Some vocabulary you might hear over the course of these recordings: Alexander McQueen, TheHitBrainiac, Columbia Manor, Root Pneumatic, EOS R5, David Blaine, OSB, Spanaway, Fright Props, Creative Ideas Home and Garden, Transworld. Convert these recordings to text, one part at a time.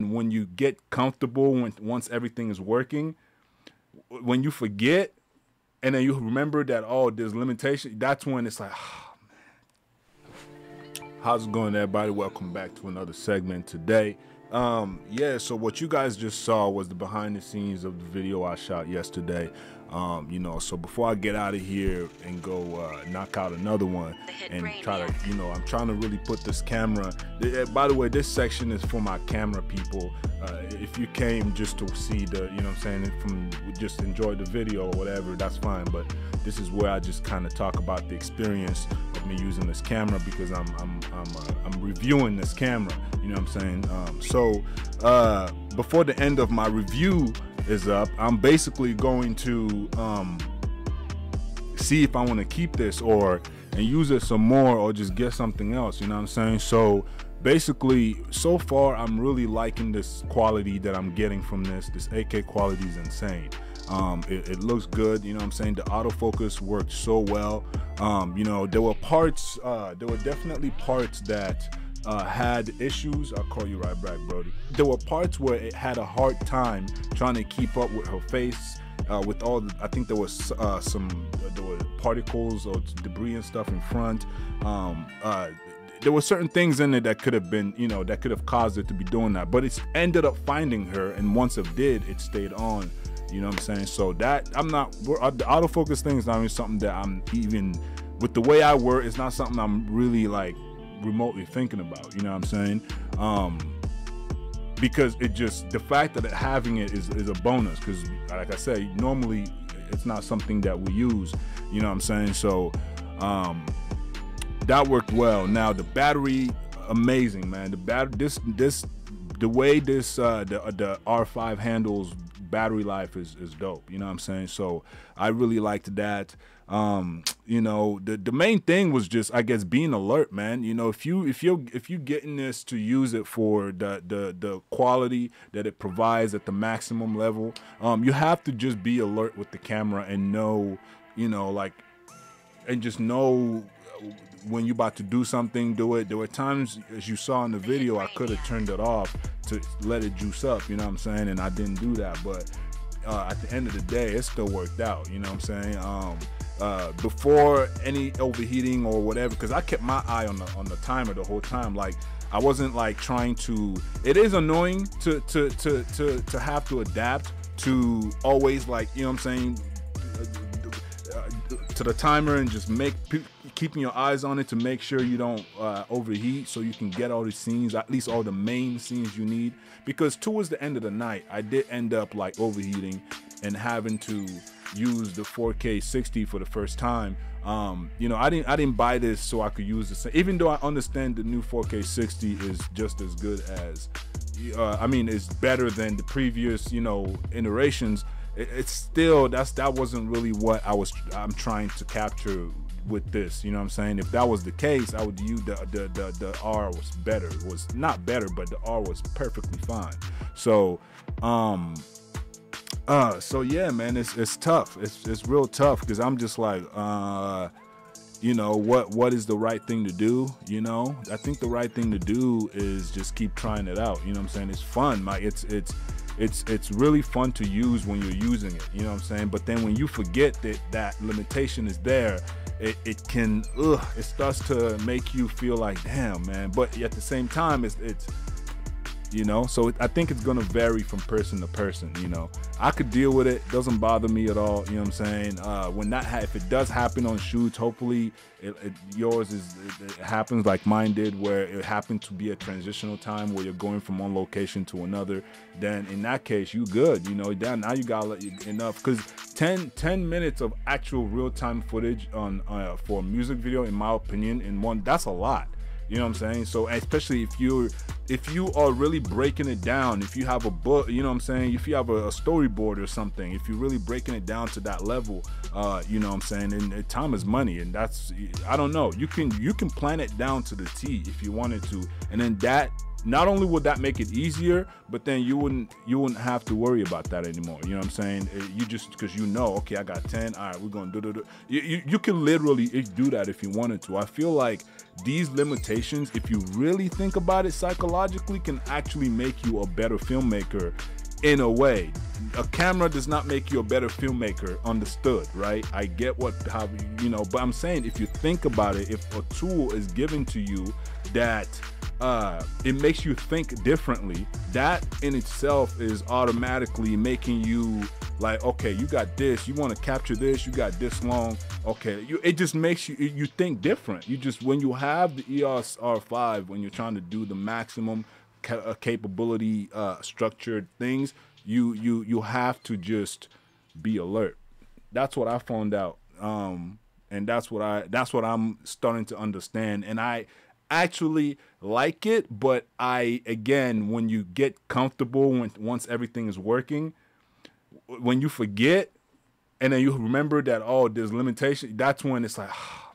When you get comfortable, once everything is working, when you forget and then you remember that, oh, there's limitation, that's when it's like, oh, man. How's it going, everybody? Welcome back to another segment today. Yeah, so what you guys just saw was the behind the scenes of the video I shot yesterday. You know, so before I get out of here and go knock out another one and try to, you know, I'm trying to really put this camera. By the way, this section is for my camera people. If you came just to see the, you know what I'm saying, from just enjoy the video or whatever, that's fine. But this is where I just kind of talk about the experience of me using this camera, because I'm reviewing this camera. You know what I'm saying? So before the end of my review is up, I'm basically going to see if I want to keep this and use it some more, or just get something else. You know what I'm saying? So basically, so far I'm really liking this quality that I'm getting from this. This AK quality is insane. It looks good. You know what I'm saying? The autofocus worked so well. You know, there were parts, there were definitely parts that had issues. I'll call you right back, Brody. There were parts where it had a hard time trying to keep up with her face, with all the, I think there was there were particles or debris and stuff in front. There were certain things in it that could have been, you know, that could have caused it to be doing that, but it ended up finding her, and once it did, it stayed on. You know what I'm saying? So that, the autofocus thing is not even something that I'm even, with the way I work, it's not something I'm really like remotely thinking about. You know what I'm saying? Because it just, the fact that having it is a bonus, because like I say, normally it's not something that we use. You know what I'm saying? So that worked well. Now the battery, amazing, man. The battery, the way this the R5 handles battery life is dope. You know what I'm saying? So I really liked that. You know, the main thing was just, I guess, being alert, man. You know, if you're getting this to use it for the quality that it provides at the maximum level, you have to just be alert with the camera and know, you know, like, and just know when you're about to do something, do it. There were times, as you saw in the video, I could have turned it off to let it juice up, you know what I'm saying? And I didn't do that, but at the end of the day, it still worked out, you know what I'm saying? Before any overheating or whatever, because I kept my eye on the timer the whole time. Like, I wasn't like trying to, it is annoying to have to adapt to always, like, you know what I'm saying, to the timer, and just keeping your eyes on it to make sure you don't overheat, so you can get all the scenes, at least all the main scenes you need. Because towards the end of the night, I did end up like overheating and having to use the 4K 60 for the first time. You know, I didn't buy this so I could use the same, even though I understand the new 4K 60 is just as good as, I mean, it's better than the previous, you know, iterations. It's still, that wasn't really what I'm trying to capture with this. You know what I'm saying? If that was the case, I would use the R was better. It was not better, but the R was perfectly fine. So so yeah, man, it's tough. It's real tough, because I'm just like, you know, what is the right thing to do? You know, I think the right thing to do is just keep trying it out. You know what I'm saying? It's fun. Like, it's really fun to use when you're using it, you know what I'm saying? But then when you forget that limitation is there, it can, it starts to make you feel like, damn, man. But at the same time, it's you know, so I think it's gonna vary from person to person. You know, I could deal with it, doesn't bother me at all. You know what I'm saying? When that, if it does happen on shoots, hopefully yours is, it happens like mine did, where it happened to be a transitional time where you're going from one location to another. Then in that case, you good. You know, now you gotta let you enough, because 10 minutes of actual real time footage on for a music video, in my opinion, in one, that's a lot. You know what I'm saying? So especially if you are really breaking it down, if you have a book, you know what I'm saying, if you have a storyboard or something, if you're really breaking it down to that level, you know what I'm saying, and time is money, and that's, I don't know, you can plan it down to the T if you wanted to, and then that Not only would that make it easier, but then you wouldn't have to worry about that anymore. You know what I'm saying? You just, because you know, okay, I got 10. All right, we're gonna do. You can literally do that if you wanted to. I feel like these limitations, if you really think about it psychologically, can actually make you a better filmmaker. In a way, a camera does not make you a better filmmaker, understood, right? I get what, how, you know, but I'm saying if you think about it, if a tool is given to you that it makes you think differently, that in itself is automatically making you like, okay, you got this, you want to capture this, you got this long, okay, it just makes you think different. You just, when you have the EOS R5, when you're trying to do the maximum capability, structured things, you have to just be alert. That's what I found out, and that's what I'm starting to understand, and I actually like it. But I, again, when you get comfortable, once everything is working, when you forget and then you remember that, oh, there's limitation, that's when it's like, oh,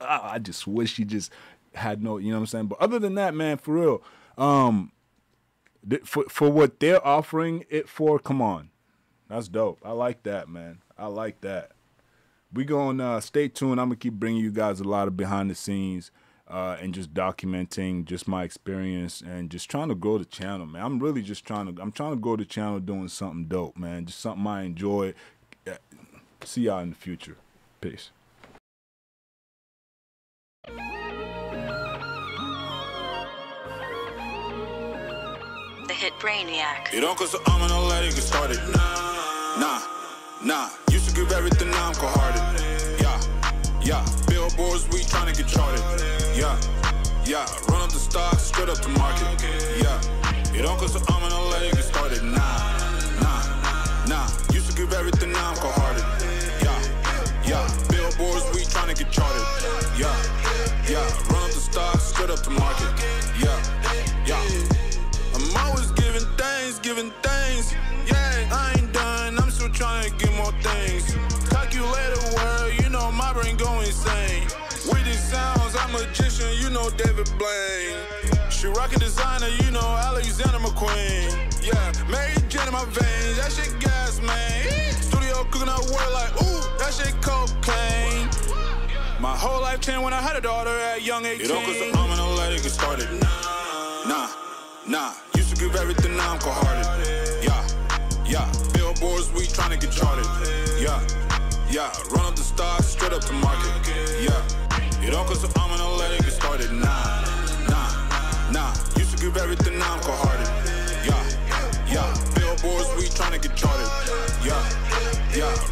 man, oh, I just wish you just had no, you know what I'm saying? But other than that, man, for real, for what they're offering it for, come on, that's dope. I like that, man. I like that. We gonna stay tuned. I'm gonna keep bringing you guys a lot of behind the scenes and just documenting just my experience and just trying to grow the channel, man. I'm really just trying to grow the channel, doing something dope, man. Just something I enjoy. See y'all in the future. Peace. TheHitBrainiac. You don't cause the arm and a leg, you can start it. Nah. Used to give everything, now I'm cold-hearted. Yeah. Billboards, we tryna get charted. Yeah. Run up the stocks, straight up to market. Yeah. You don't cause the arm and a leg, you can start it. Nah. Used to give everything, now I'm cold-hearted. Yeah. Billboards, we tryna get charted. Yeah. Run up the stocks, straight up to market. Yeah. I'm always giving things, yeah, I ain't done, I'm still trying to get more things. Calculated world, you know my brain go insane. With these sounds, I'm a magician, you know David Blaine. She rockin' designer, you know Alexander McQueen. Yeah, Mary Jane in my veins, that shit gas, man. Studio cooking up world like, ooh, that shit cocaine. My whole life changed when I had a daughter at young 18. It don't cause the arm and a leg, it get started. Nah, used to give everything, now I'm cold-hearted. Yeah, billboards, we tryna get charted. Yeah, run up the stocks, straight up to market. Yeah, it all cause the arm and a leg, get started. Nah, used to give everything, now I'm cold-hearted. Yeah, billboards, we tryna get charted. Yeah.